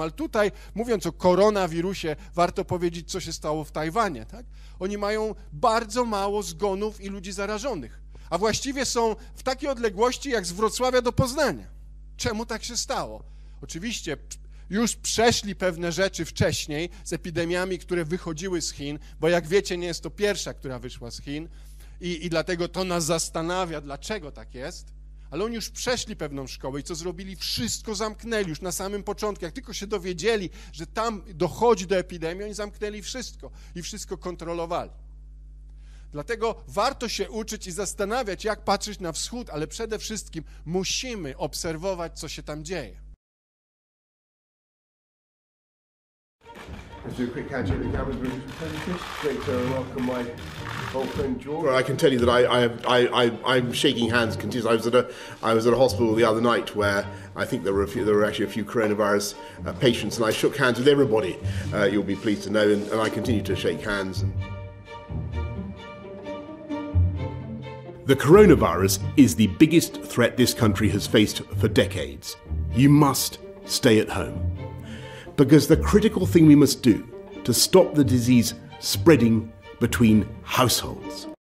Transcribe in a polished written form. Ale tutaj, mówiąc o koronawirusie, warto powiedzieć, co się stało w Tajwanie. Tak? Oni mają bardzo mało zgonów i ludzi zarażonych, a właściwie są w takiej odległości jak z Wrocławia do Poznania. Czemu tak się stało? Oczywiście już przeszli pewne rzeczy wcześniej z epidemiami, które wychodziły z Chin, bo jak wiecie, nie jest to pierwsza, która wyszła z Chin i dlatego to nas zastanawia, dlaczego tak jest. Ale oni już przeszli pewną szkołę i co zrobili? Wszystko zamknęli już na samym początku. Jak tylko się dowiedzieli, że tam dochodzi do epidemii, oni zamknęli wszystko i wszystko kontrolowali. Dlatego warto się uczyć i zastanawiać, jak patrzeć na wschód, ale przede wszystkim musimy obserwować, co się tam dzieje. I can tell you that I'm shaking hands continuously. I was at a hospital the other night where I think there were actually a few coronavirus patients, and I shook hands with everybody. You'll be pleased to know, and I continue to shake hands. The coronavirus is the biggest threat this country has faced for decades. You must stay at home, because the critical thing we must do to stop the disease spreading between households